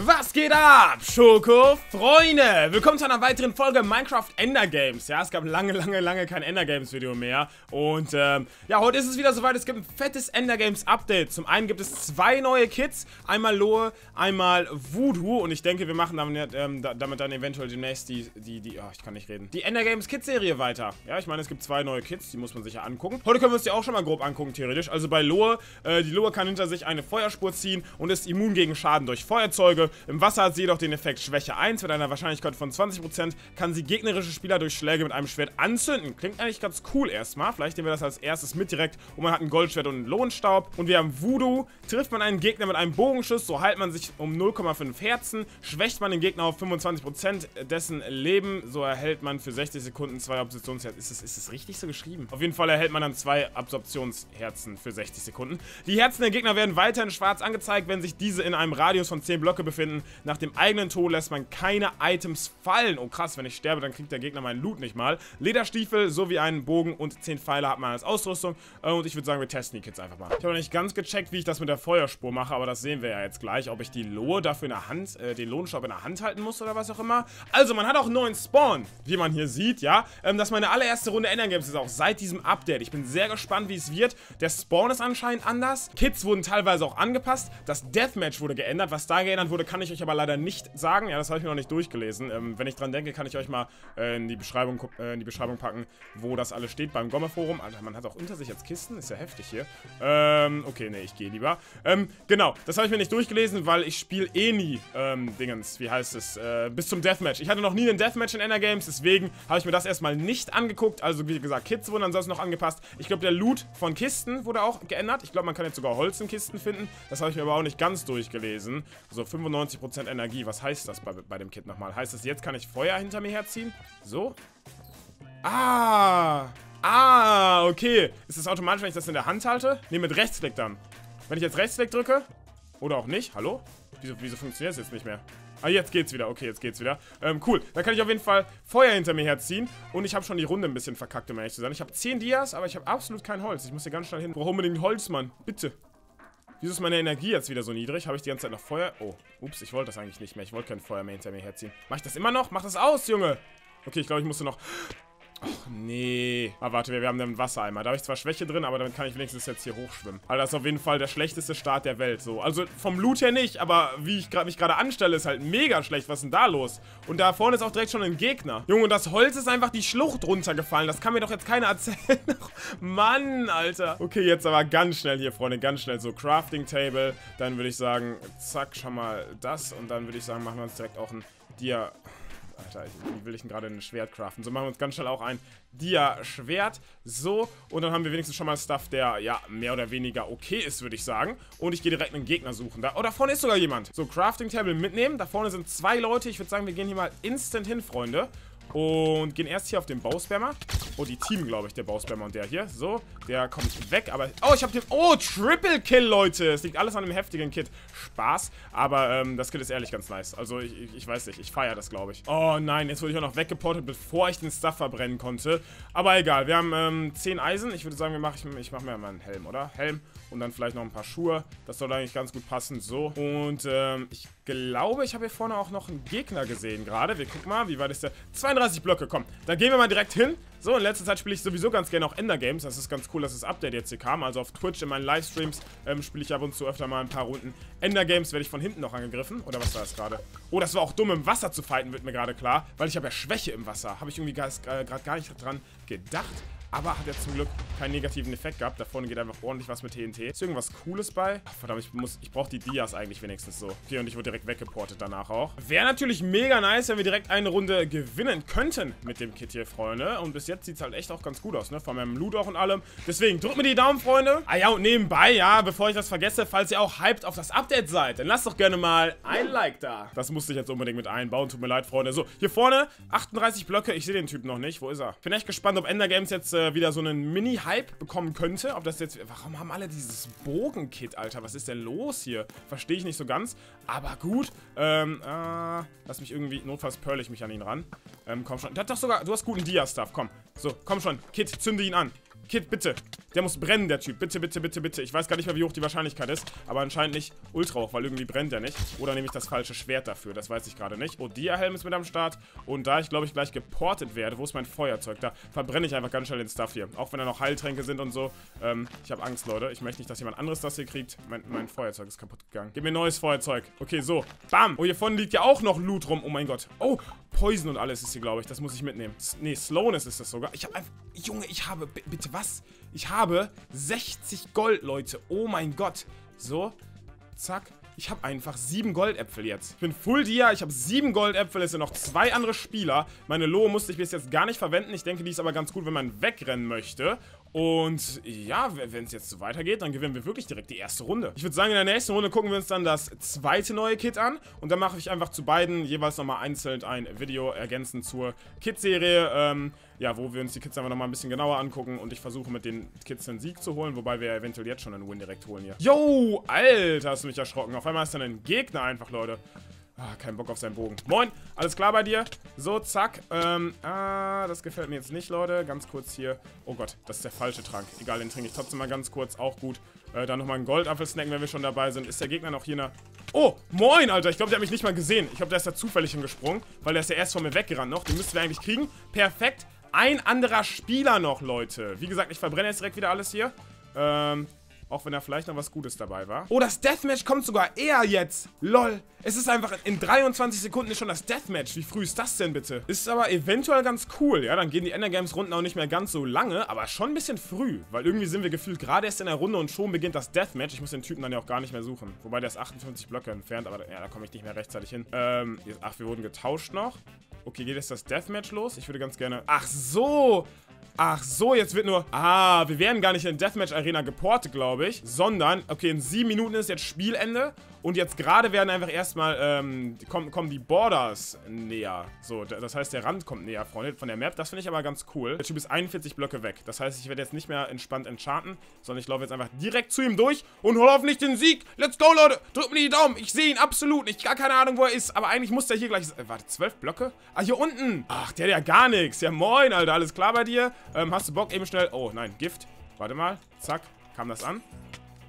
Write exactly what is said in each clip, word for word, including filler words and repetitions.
Was geht ab, Schoko-Freunde? Willkommen zu einer weiteren Folge Minecraft Endergames. Ja, es gab lange, lange, lange kein Endergames-Video mehr. Und, ähm, ja, heute ist es wieder soweit. Es gibt ein fettes Endergames-Update. Zum einen gibt es zwei neue Kits. Einmal Lohe, einmal Voodoo. Und ich denke, wir machen damit, ähm, damit dann eventuell demnächst die, die, die, oh, ich kann nicht reden. Die Endergames-Kit-Serie weiter. Ja, ich meine, es gibt zwei neue Kits. Die muss man sich ja angucken. Heute können wir uns die auch schon mal grob angucken, theoretisch. Also bei Lohe, äh, die Lohe kann hinter sich eine Feuerspur ziehen und ist immun gegen Schaden durch Feuerzeuge. Im Wasser hat sie jedoch den Effekt Schwäche eins. Mit einer Wahrscheinlichkeit von zwanzig Prozent kann sie gegnerische Spieler durch Schläge mit einem Schwert anzünden. Klingt eigentlich ganz cool erstmal. Vielleicht nehmen wir das als erstes mit direkt. Und man hat ein Goldschwert und einen Lohenstaub. Und wir haben Voodoo. Trifft man einen Gegner mit einem Bogenschuss, so heilt man sich um null Komma fünf Herzen. Schwächt man den Gegner auf fünfundzwanzig Prozent dessen Leben, so erhält man für sechzig Sekunden zwei Absorptionsherzen. Ist das, ist das richtig so geschrieben? Auf jeden Fall erhält man dann zwei Absorptionsherzen für sechzig Sekunden. Die Herzen der Gegner werden weiterhin schwarz angezeigt, wenn sich diese in einem Radius von zehn Blöcke befinden. Finden. Nach dem eigenen Tod lässt man keine Items fallen. Oh krass, wenn ich sterbe, dann kriegt der Gegner meinen Loot nicht mal. Lederstiefel sowie einen Bogen und zehn Pfeile hat man als Ausrüstung. Und ich würde sagen, wir testen die Kids einfach mal. Ich habe noch nicht ganz gecheckt, wie ich das mit der Feuerspur mache, aber das sehen wir ja jetzt gleich. Ob ich die Lohe dafür in der Hand, äh, den Lohenstaub in der Hand halten muss oder was auch immer. Also, man hat auch einen neuen Spawn, wie man hier sieht, ja. Ähm, das ist meine allererste Runde Endergames, ist auch seit diesem Update. Ich bin sehr gespannt, wie es wird. Der Spawn ist anscheinend anders. Kids wurden teilweise auch angepasst. Das Deathmatch wurde geändert. Was da geändert wurde, kann ich euch aber leider nicht sagen. Ja, das habe ich mir noch nicht durchgelesen. Ähm, wenn ich dran denke, kann ich euch mal äh, in, die Beschreibung, äh, in die Beschreibung packen, wo das alles steht. Beim Gomme-Forum. Alter, man hat auch unter sich jetzt Kisten. Ist ja heftig hier. Ähm, okay, nee, ich gehe lieber. Ähm, genau, das habe ich mir nicht durchgelesen, weil ich spiele eh nie ähm, Dingens, wie heißt es, äh, bis zum Deathmatch. Ich hatte noch nie einen Deathmatch in Endergames, deswegen habe ich mir das erstmal nicht angeguckt. Also, wie gesagt, Kids wurden ansonsten noch angepasst. Ich glaube, der Loot von Kisten wurde auch geändert. Ich glaube, man kann jetzt sogar Holz in Kisten finden. Das habe ich mir aber auch nicht ganz durchgelesen. So, also, fünfundneunzig Prozent Energie. Was heißt das bei, bei dem Kit nochmal? Heißt das, jetzt kann ich Feuer hinter mir herziehen? So. Ah. Ah, okay. Ist das automatisch, wenn ich das in der Hand halte? Ne, mit Rechtsklick dann. Wenn ich jetzt Rechtsklick drücke? Oder auch nicht? Hallo? Wieso, wieso funktioniert es jetzt nicht mehr? Ah, jetzt geht's wieder. Okay, jetzt geht's wieder. Ähm, cool. Dann kann ich auf jeden Fall Feuer hinter mir herziehen. Und ich habe schon die Runde ein bisschen verkackt, um ehrlich zu sein. Ich habe zehn Dias, aber ich habe absolut kein Holz. Ich muss hier ganz schnell hin. Ich brauche unbedingt Holz, Mann. Bitte. Wieso ist meine Energie jetzt wieder so niedrig? Habe ich die ganze Zeit noch Feuer? Oh, ups, ich wollte das eigentlich nicht mehr. Ich wollte kein Feuer mehr hinter mir herziehen. Mach ich das immer noch? Mach das aus, Junge! Okay, ich glaube, ich musste noch... Och, nee. Ah, warte, wir, wir haben einen Wassereimer. Da habe ich zwar Schwäche drin, aber damit kann ich wenigstens jetzt hier hochschwimmen. Also das ist auf jeden Fall der schlechteste Start der Welt, so. Also vom Loot her nicht, aber wie ich grad, mich gerade anstelle, ist halt mega schlecht. Was ist denn da los? Und da vorne ist auch direkt schon ein Gegner. Junge, und das Holz ist einfach die Schlucht runtergefallen. Das kann mir doch jetzt keiner erzählen. Mann, Alter. Okay, jetzt aber ganz schnell hier, Freunde, ganz schnell. So, Crafting Table. Dann würde ich sagen, zack, schon mal das. Und dann würde ich sagen, machen wir uns direkt auch ein Dia... Alter, wie will ich denn gerade ein Schwert craften? So, machen wir uns ganz schnell auch ein Dia-Schwert. So, und dann haben wir wenigstens schon mal Stuff, der, ja, mehr oder weniger okay ist, würde ich sagen. Und ich gehe direkt einen Gegner suchen. Da, oh, da vorne ist sogar jemand. So, Crafting-Table mitnehmen. Da vorne sind zwei Leute. Ich würde sagen, wir gehen hier mal instant hin, Freunde. Und gehen erst hier auf den Bauspammer. Oh, die teamen, glaube ich, der Bauspammer und der hier. So, der kommt weg, aber... Oh, ich habe den... Oh, Triple Kill, Leute! Es liegt alles an einem heftigen Kit. Spaß, aber ähm, das Kit ist ehrlich ganz nice. Also, ich, ich weiß nicht, ich feiere das, glaube ich. Oh nein, jetzt wurde ich auch noch weggeportet, bevor ich den Stuff verbrennen konnte. Aber egal, wir haben ähm, zehn Eisen. Ich würde sagen, wir mach, ich, ich mache mir mal einen Helm, oder? Helm und dann vielleicht noch ein paar Schuhe. Das soll eigentlich ganz gut passen, so. Und ähm, ich glaube, ich habe hier vorne auch noch einen Gegner gesehen gerade. Wir gucken mal, wie weit ist der... zweiunddreißig Blöcke, komm. Dann gehen wir mal direkt hin. So, in letzter Zeit spiele ich sowieso ganz gerne auch Endergames. Das ist ganz cool, dass das Update jetzt hier kam. Also auf Twitch in meinen Livestreams ähm, spiele ich ab und zu öfter mal ein paar Runden. Endergames werde ich von hinten noch angegriffen. Oder was war das gerade? Oh, das war auch dumm, im Wasser zu fighten, wird mir gerade klar. Weil ich habe ja Schwäche im Wasser. Habe ich irgendwie gerade gar, äh, gar nicht dran gedacht. Aber hat ja zum Glück keinen negativen Effekt gehabt. Da vorne geht einfach ordentlich was mit T N T. Ist irgendwas Cooles bei? Ach, verdammt, ich muss, ich brauche die Dias eigentlich wenigstens so. Okay, und ich wurde direkt weggeportet danach auch. Wäre natürlich mega nice, wenn wir direkt eine Runde gewinnen könnten mit dem Kit hier, Freunde. Und bis jetzt sieht es halt echt auch ganz gut aus, ne? Vor meinem Loot auch und allem. Deswegen, drückt mir die Daumen, Freunde. Ah ja, und nebenbei, ja, bevor ich das vergesse, falls ihr auch hyped auf das Update seid, dann lasst doch gerne mal ein Like da. Das musste ich jetzt unbedingt mit einbauen. Tut mir leid, Freunde. So, hier vorne, achtunddreißig Blöcke. Ich sehe den Typ noch nicht. Wo ist er? Ich bin echt gespannt, ob Endergames jetzt... Äh, wieder so einen Mini-Hype bekommen könnte. Ob das jetzt... Warum haben alle dieses Bogen-Kit, Alter? Was ist denn los hier? Verstehe ich nicht so ganz. Aber gut. Ähm, äh, lass mich irgendwie... Notfalls pearl ich mich an ihn ran. Ähm, komm schon. Der hat doch sogar... Du hast guten Dia-Stuff. Komm. So, komm schon. Kit, zünde ihn an. Kid, bitte. Der muss brennen, der Typ. Bitte, bitte, bitte, bitte. Ich weiß gar nicht mehr, wie hoch die Wahrscheinlichkeit ist. Aber anscheinend nicht ultra hoch, weil irgendwie brennt der nicht. Oder nehme ich das falsche Schwert dafür? Das weiß ich gerade nicht. Oh, Dia-Helm ist mit am Start. Und da ich, glaube ich, gleich geportet werde, wo ist mein Feuerzeug? Da verbrenne ich einfach ganz schnell den Stuff hier. Auch wenn da noch Heiltränke sind und so. Ähm, ich habe Angst, Leute. Ich möchte nicht, dass jemand anderes das hier kriegt. Mein, mein Feuerzeug ist kaputt gegangen. Gib mir ein neues Feuerzeug. Okay, so. Bam. Oh, hier vorne liegt ja auch noch Loot rum. Oh mein Gott. Oh, Poison und alles ist hier, glaube ich. Das muss ich mitnehmen. Nee, Slowness ist das sogar. Ich habe einfach... Junge, ich habe... Bitte, was? Ich habe sechzig Gold, Leute. Oh mein Gott. So. Zack. Ich habe einfach sieben Goldäpfel jetzt. Ich bin Full Dia, ich habe sieben Goldäpfel. Es sind noch zwei andere Spieler. Meine Lohe musste ich bis jetzt gar nicht verwenden. Ich denke, die ist aber ganz gut, wenn man wegrennen möchte. Und ja, wenn es jetzt so weitergeht, dann gewinnen wir wirklich direkt die erste Runde. Ich würde sagen, in der nächsten Runde gucken wir uns dann das zweite neue Kit an. Und dann mache ich einfach zu beiden jeweils nochmal einzeln ein Video ergänzend zur Kit-Serie. Ähm, ja, wo wir uns die Kits einfach nochmal ein bisschen genauer angucken. Und ich versuche mit den Kits den Sieg zu holen. Wobei wir eventuell jetzt schon einen Win direkt holen hier. Yo, Alter, hast du mich erschrocken. Auf einmal ist dann ein Gegner einfach, Leute. Ah, kein Bock auf seinen Bogen. Moin, alles klar bei dir? So, zack. Ähm, ah, das gefällt mir jetzt nicht, Leute. Ganz kurz hier. Oh Gott, das ist der falsche Trank. Egal, den trinke ich trotzdem mal ganz kurz. Auch gut. Äh, dann nochmal einen Goldapfel snacken, wenn wir schon dabei sind. Ist der Gegner noch hier in der... Oh, moin, Alter. Ich glaube, der hat mich nicht mal gesehen. Ich glaube, der ist da zufällig hingesprungen, weil der ist ja erst von mir weggerannt noch. Den müssten wir eigentlich kriegen. Perfekt. Ein anderer Spieler noch, Leute. Wie gesagt, ich verbrenne jetzt direkt wieder alles hier. Ähm... Auch wenn da vielleicht noch was Gutes dabei war. Oh, das Deathmatch kommt sogar eher jetzt. Lol. Es ist einfach in dreiundzwanzig Sekunden ist schon das Deathmatch. Wie früh ist das denn bitte? Ist aber eventuell ganz cool. Ja, dann gehen die Endergames-Runden auch nicht mehr ganz so lange. Aber schon ein bisschen früh. Weil irgendwie sind wir gefühlt gerade erst in der Runde und schon beginnt das Deathmatch. Ich muss den Typen dann ja auch gar nicht mehr suchen. Wobei der ist achtundfünfzig Blöcke entfernt. Aber ja, da komme ich nicht mehr rechtzeitig hin. Ähm, jetzt, ach, wir wurden getauscht noch. Okay, geht jetzt das Deathmatch los? Ich würde ganz gerne... Ach so! Ach so, jetzt wird nur... Ah, wir werden gar nicht in Deathmatch-Arena geportet, glaube ich. Sondern, okay, in sieben Minuten ist jetzt Spielende. Und jetzt gerade werden einfach erstmal... Ähm, kommen, kommen die Borders näher. So, das heißt, der Rand kommt näher, Freunde, von der Map. Das finde ich aber ganz cool. Der Typ ist einundvierzig Blöcke weg. Das heißt, ich werde jetzt nicht mehr entspannt enchanten. Sondern ich laufe jetzt einfach direkt zu ihm durch. Und hol hoffentlich den Sieg. Let's go, Leute. Drückt mir die Daumen. Ich sehe ihn absolut nicht. Gar keine Ahnung, wo er ist. Aber eigentlich muss der hier gleich... Äh, warte, zwölf Blöcke? Ah, hier unten. Ach, der hat ja gar nichts. Ja, moin, Alter. Alles klar bei dir? Ähm, hast du Bock eben schnell... Oh, nein, Gift. Warte mal. Zack. Kam das an?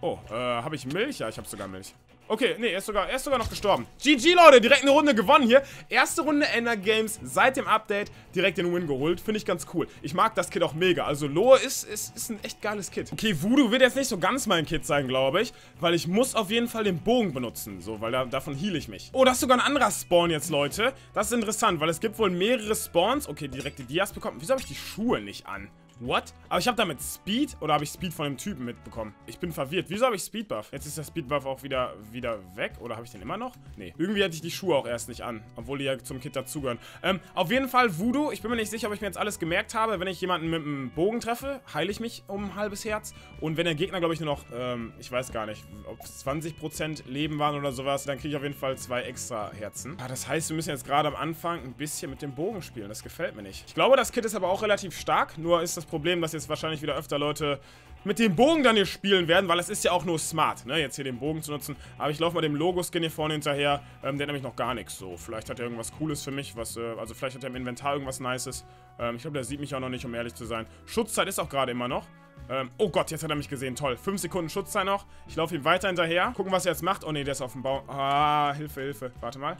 Oh, äh, habe ich Milch? Ja, ich habe sogar Milch. Okay, nee, er ist, sogar, er ist sogar noch gestorben. G G, Leute, direkt eine Runde gewonnen hier. Erste Runde Endergames seit dem Update direkt den Win geholt. Finde ich ganz cool. Ich mag das Kit auch mega. Also Lohe ist, ist, ist ein echt geiles Kit. Okay, Voodoo wird jetzt nicht so ganz mein Kit sein, glaube ich. Weil ich muss auf jeden Fall den Bogen benutzen. So, weil da, davon heal ich mich. Oh, das ist sogar ein anderer Spawn jetzt, Leute. Das ist interessant, weil es gibt wohl mehrere Spawns. Okay, direkt die Dias bekommen. Wieso habe ich die Schuhe nicht an? What? Aber ich habe damit Speed? Oder habe ich Speed von dem Typen mitbekommen? Ich bin verwirrt. Wieso habe ich Speedbuff? Jetzt ist der Speedbuff auch wieder, wieder weg. Oder habe ich den immer noch? Nee. Irgendwie hatte ich die Schuhe auch erst nicht an. Obwohl die ja zum Kit dazugehören. Ähm, auf jeden Fall Voodoo. Ich bin mir nicht sicher, ob ich mir jetzt alles gemerkt habe. Wenn ich jemanden mit einem Bogen treffe, heile ich mich um ein halbes Herz. Und wenn der Gegner, glaube ich, nur noch, ähm, ich weiß gar nicht, ob es zwanzig Prozent Leben waren oder sowas, dann kriege ich auf jeden Fall zwei extra Herzen. Ah, das heißt, wir müssen jetzt gerade am Anfang ein bisschen mit dem Bogen spielen. Das gefällt mir nicht. Ich glaube, das Kit ist aber auch relativ stark. Nur ist das Das Problem, dass jetzt wahrscheinlich wieder öfter Leute mit dem Bogen dann hier spielen werden, weil es ist ja auch nur smart, ne, jetzt hier den Bogen zu nutzen. Aber ich laufe mal dem Logo-Skin hier vorne hinterher, ähm, der hat nämlich noch gar nichts so. Vielleicht hat er irgendwas Cooles für mich, was, äh, also vielleicht hat er im Inventar irgendwas Nices. Ähm, ich glaube, der sieht mich auch noch nicht, um ehrlich zu sein. Schutzzeit ist auch gerade immer noch. Ähm, oh Gott, jetzt hat er mich gesehen, toll. fünf Sekunden Schutzzeit noch. Ich laufe ihm weiter hinterher. Gucken, was er jetzt macht. Oh ne, der ist auf dem Baum. Ah, Hilfe, Hilfe. Warte mal.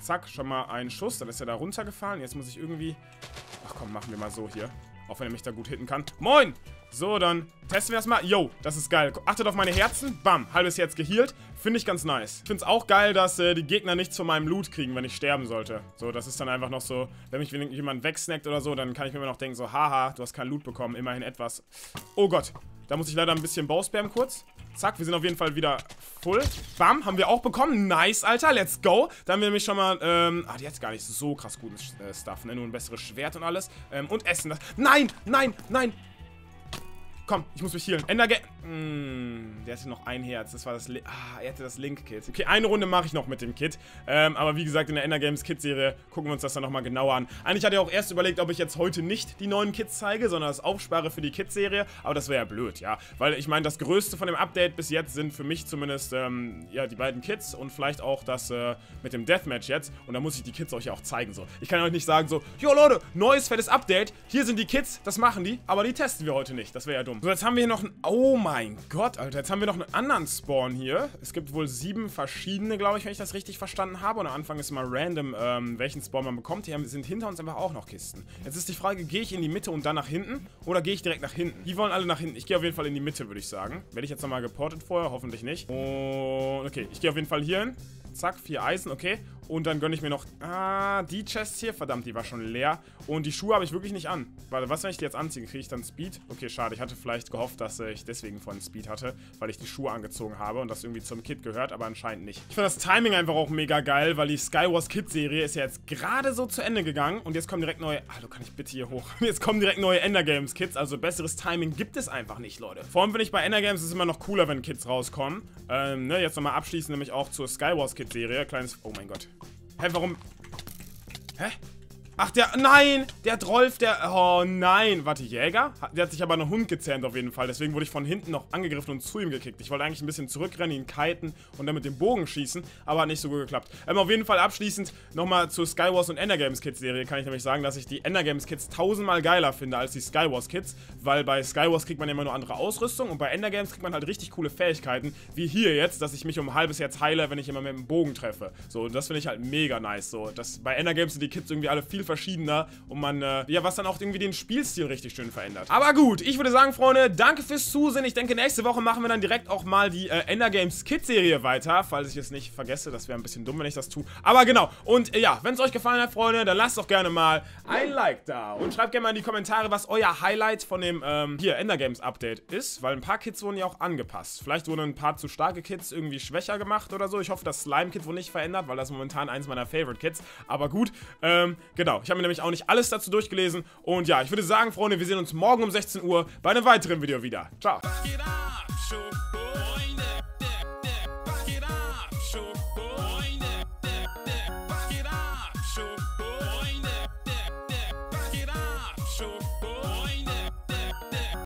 Zack, schon mal einen Schuss. Dann ist er da runtergefallen. Jetzt muss ich irgendwie... Ach komm, machen wir mal so hier. Auch wenn er mich da gut hitten kann. Moin! So, dann testen wir das mal. Yo, das ist geil. Achtet auf meine Herzen. Bam, halbes Herz gehealt. Finde ich ganz nice. Ich finde es auch geil, dass äh, die Gegner nichts von meinem Loot kriegen, wenn ich sterben sollte. So, das ist dann einfach noch so, wenn mich jemand wegsnackt oder so, dann kann ich mir immer noch denken so, haha, du hast kein Loot bekommen, immerhin etwas. Oh Gott, da muss ich leider ein bisschen Bauspammen kurz. Zack, wir sind auf jeden Fall wieder full. Bam, haben wir auch bekommen. Nice, Alter, let's go. Da haben wir nämlich schon mal, ähm, ah, die hat gar nicht so krass guten äh, Stuff, ne? Nur ein besseres Schwert und alles. Ähm, und Essen. Nein, nein, nein. Komm, ich muss mich healen. Endergame. Mm, der hatte noch ein Herz. Das war das. Li ah, er hatte das Link-Kit. Okay, eine Runde mache ich noch mit dem Kit. Ähm, aber wie gesagt, in der Endergames-Kit-Serie gucken wir uns das dann nochmal genauer an. Eigentlich hatte ich auch erst überlegt, ob ich jetzt heute nicht die neuen Kits zeige, sondern das aufspare für die Kit-Serie. Aber das wäre ja blöd, ja. Weil ich meine, das Größte von dem Update bis jetzt sind für mich zumindest ähm, ja, die beiden Kits und vielleicht auch das äh, mit dem Deathmatch jetzt. Und da muss ich die Kits euch ja auch zeigen. So. Ich kann euch nicht sagen so, jo Leute, neues fettes Update. Hier sind die Kits, das machen die, aber die testen wir heute nicht. Das wäre ja dumm. So, jetzt haben wir hier noch einen... Oh mein Gott, Alter. Jetzt haben wir noch einen anderen Spawn hier. Es gibt wohl sieben verschiedene, glaube ich, wenn ich das richtig verstanden habe. Und am Anfang ist mal random, ähm, welchen Spawn man bekommt. Hier sind hinter uns einfach auch noch Kisten. Jetzt ist die Frage, gehe ich in die Mitte und dann nach hinten? Oder gehe ich direkt nach hinten? Die wollen alle nach hinten. Ich gehe auf jeden Fall in die Mitte, würde ich sagen. Werde ich jetzt nochmal geportet vorher? Hoffentlich nicht. Und okay, ich gehe auf jeden Fall hier hin. Zack, vier Eisen, okay. Und dann gönne ich mir noch... Ah, die Chest hier, verdammt, die war schon leer. Und die Schuhe habe ich wirklich nicht an. Warte, was, wenn ich die jetzt anziehe? Kriege ich dann Speed? Okay, schade. Ich hatte vielleicht gehofft, dass ich deswegen von Speed hatte, weil ich die Schuhe angezogen habe und das irgendwie zum Kit gehört, aber anscheinend nicht. Ich finde das Timing einfach auch mega geil, weil die Skywars Kit-Serie ist ja jetzt gerade so zu Ende gegangen und jetzt kommen direkt neue... Hallo, kann ich bitte hier hoch? Jetzt kommen direkt neue Endergames-Kits, also besseres Timing gibt es einfach nicht, Leute. Vor allem finde ich bei Endergames ist es immer noch cooler, wenn Kits rauskommen. Ähm, ne, jetzt nochmal abschließend nämlich auch zur Skywars Kit-Serie. Kleines... Oh mein Gott. Hä, hey, warum? Hä? Ach, der... Nein! Der Drolf, der... Oh, nein! Warte, Jäger? Der hat sich aber einen Hund gezähmt auf jeden Fall. Deswegen wurde ich von hinten noch angegriffen und zu ihm gekickt. Ich wollte eigentlich ein bisschen zurückrennen, ihn kiten und dann mit dem Bogen schießen. Aber hat nicht so gut geklappt. Ähm, auf jeden Fall abschließend nochmal zur Skywars und Endergames Kids Serie kann ich nämlich sagen, dass ich die Endergames Kids tausendmal geiler finde als die Skywars Kids. Weil bei Skywars kriegt man ja immer nur andere Ausrüstung. Und bei Endergames kriegt man halt richtig coole Fähigkeiten. Wie hier jetzt, dass ich mich um ein halbes Herz heile, wenn ich immer mit dem Bogen treffe. So, und das finde ich halt mega nice. So, dass bei Endergames sind die Kids irgendwie alle viel verschiedener und man, äh, ja, was dann auch irgendwie den Spielstil richtig schön verändert. Aber gut, ich würde sagen, Freunde, danke fürs Zusehen. Ich denke, nächste Woche machen wir dann direkt auch mal die äh, Endergames Kit-Serie weiter, falls ich es nicht vergesse. Das wäre ein bisschen dumm, wenn ich das tue. Aber genau. Und äh, ja, wenn es euch gefallen hat, Freunde, dann lasst doch gerne mal ein Like da und schreibt gerne mal in die Kommentare, was euer Highlight von dem, ähm, hier, Endergames-Update ist, weil ein paar Kits wurden ja auch angepasst. Vielleicht wurden ein paar zu starke Kits irgendwie schwächer gemacht oder so. Ich hoffe, das Slime-Kit wurde nicht verändert, weil das ist momentan eins meiner Favorite-Kits. Aber gut, ähm, genau. Ich habe mir nämlich auch nicht alles dazu durchgelesen. Und ja, ich würde sagen, Freunde, wir sehen uns morgen um sechzehn Uhr bei einem weiteren Video wieder. Ciao.